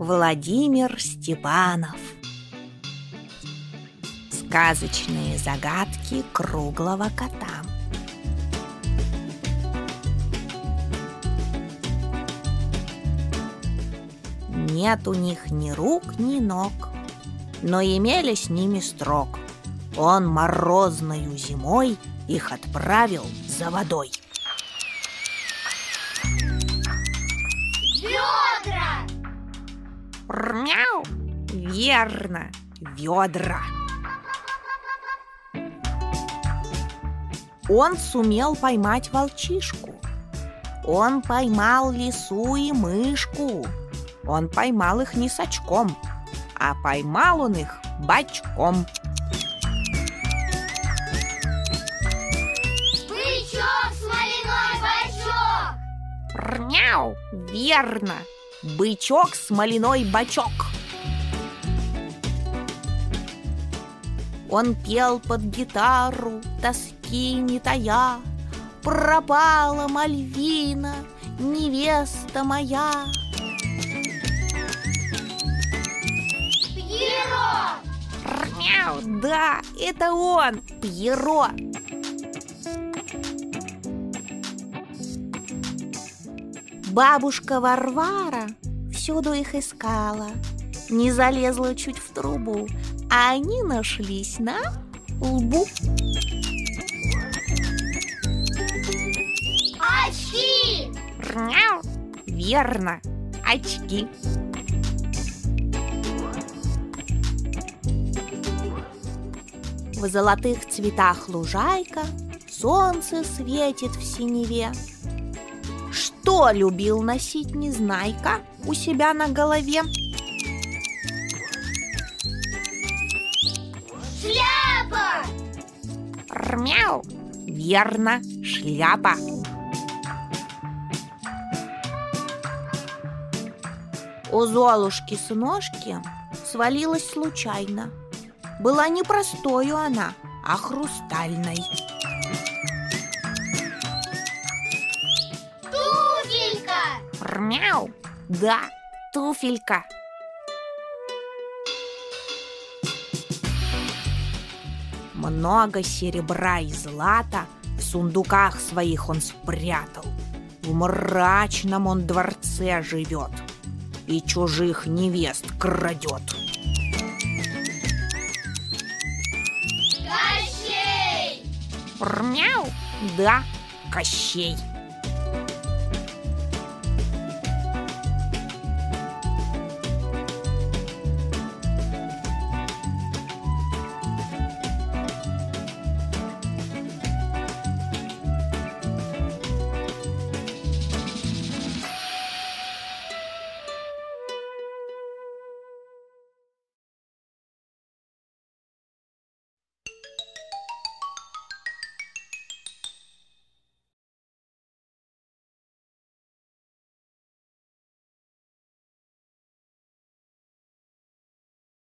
Владимир Степанов. Сказочные загадки круглого кота. Нет у них ни рук, ни ног, но имели с ними строк. Он морозною зимой их отправил за водой. Ведра! Мяу! Верно, ведра. Он сумел поймать волчишку. Он поймал лису и мышку. Он поймал их не с очком, а поймал он их бочком. Бычок, смоляной бочок! Мяу! Верно! Бычок, смоляной бочок! Он пел под гитару, тоски не тая. Пропала Мальвина, невеста моя. Пьеро! Мяу, да, это он, Пьеро. Бабушка Варвара всюду их искала, не залезла чуть в трубу, а они нашлись на лбу. Очки! Мяу! Верно, очки. В золотых цветах лужайка, солнце светит в синеве. Что любил носить Незнайка у себя на голове? Шляпа! Мяу! Верно, шляпа. У Золушки-сыножки свалилась случайно. Была не простою она, а хрустальной. Туфелька! Мяу! Да, туфелька. Много серебра и злата в сундуках своих он спрятал. В мрачном он дворце живет и чужих невест крадет. Кощей! Мяу! Да, Кощей!